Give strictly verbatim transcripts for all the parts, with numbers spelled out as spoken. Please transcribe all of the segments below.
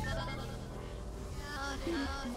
No, no, no.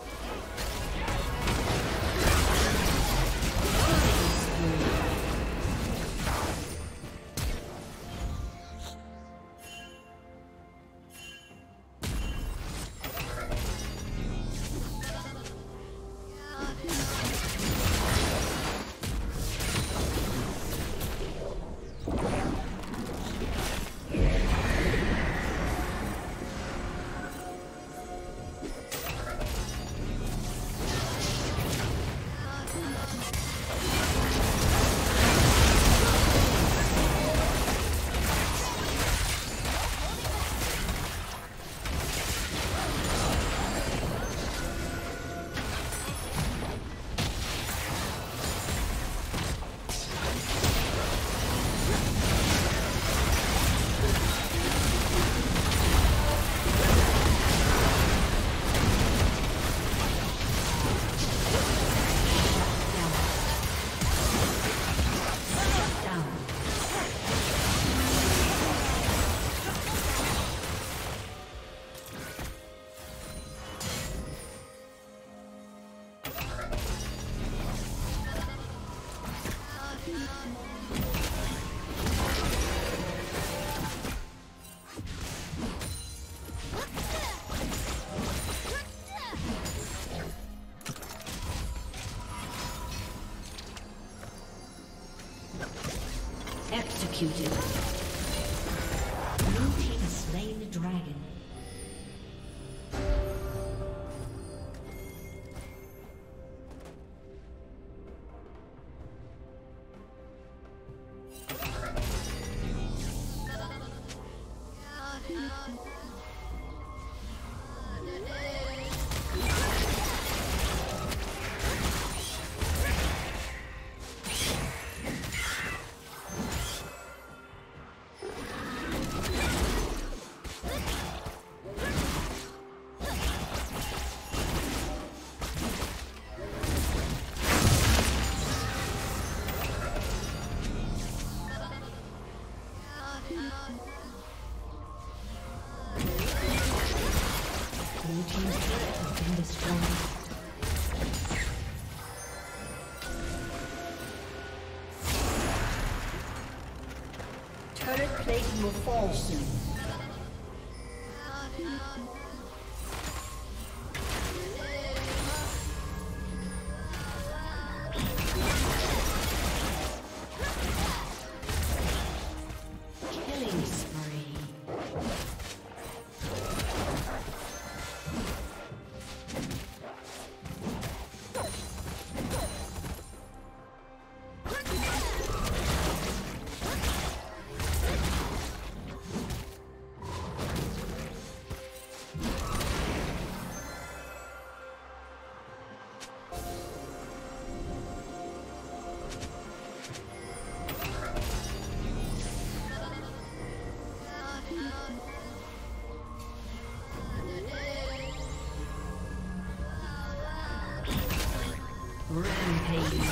Executed. Blue team has slain the dragon. Turret plating will fall soon. Killing spree. Thank you.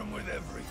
them with everything.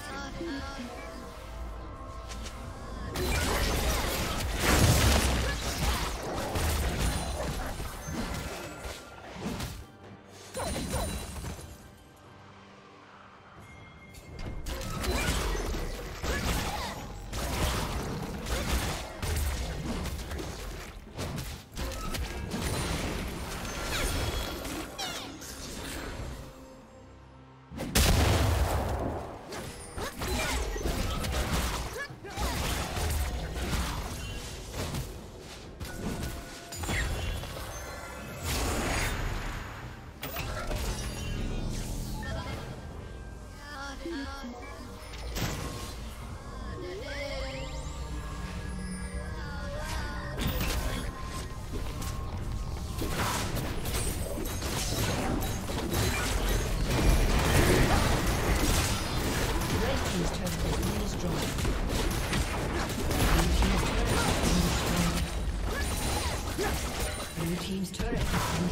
Blue team's turret has been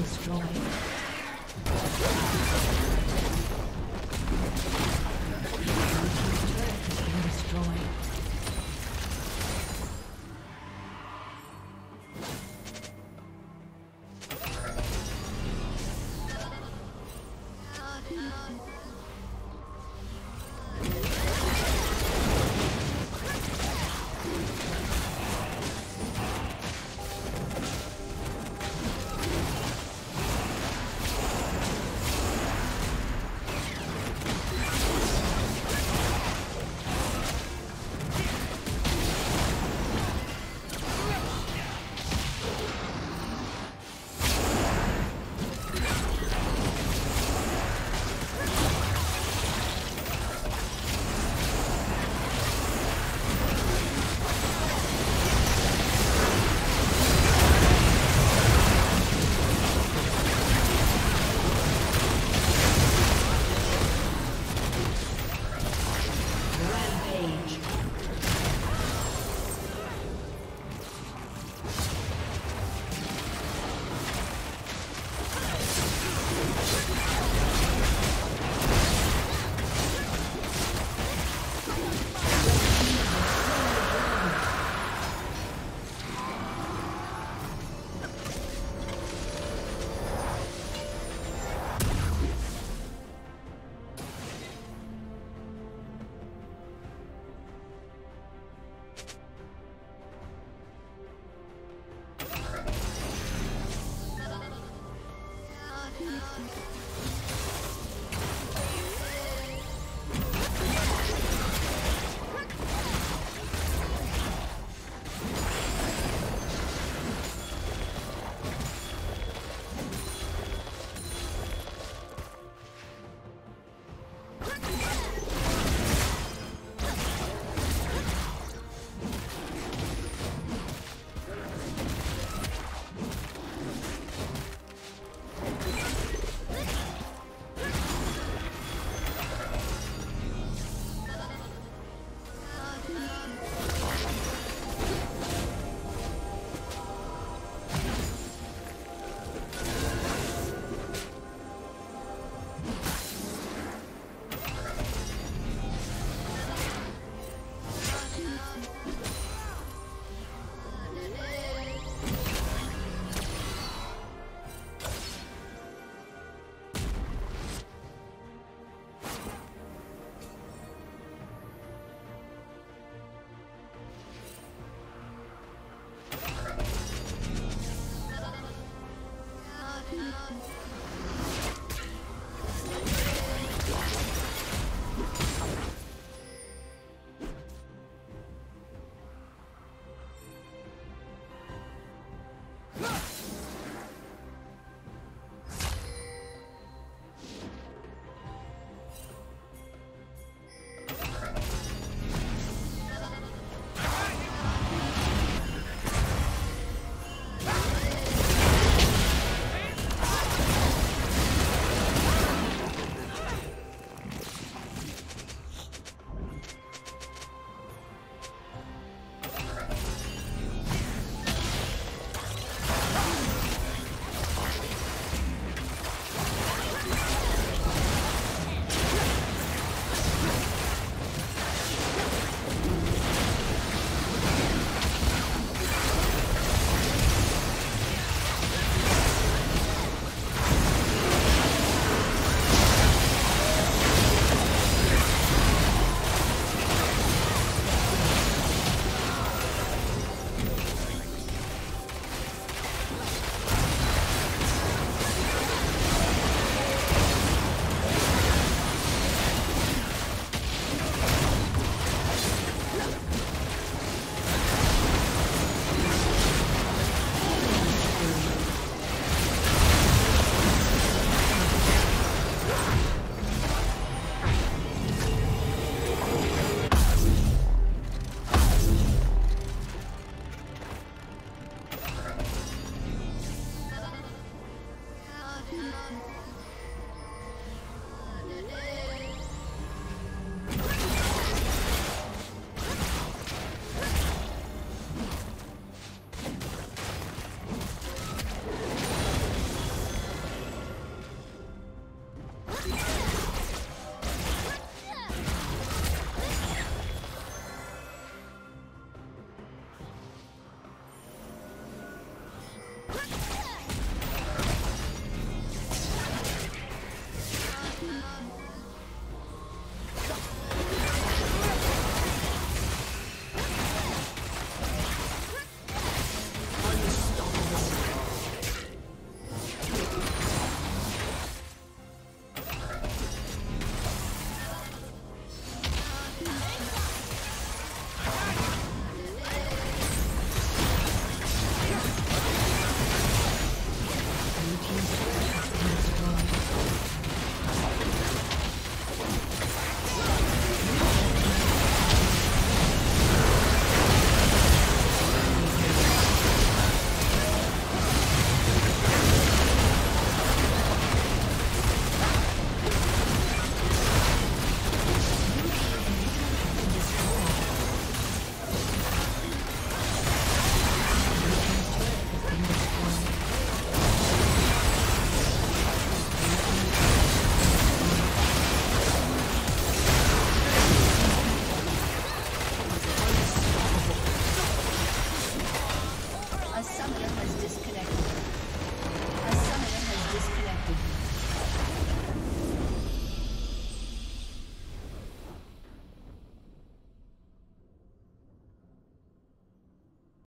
destroyed.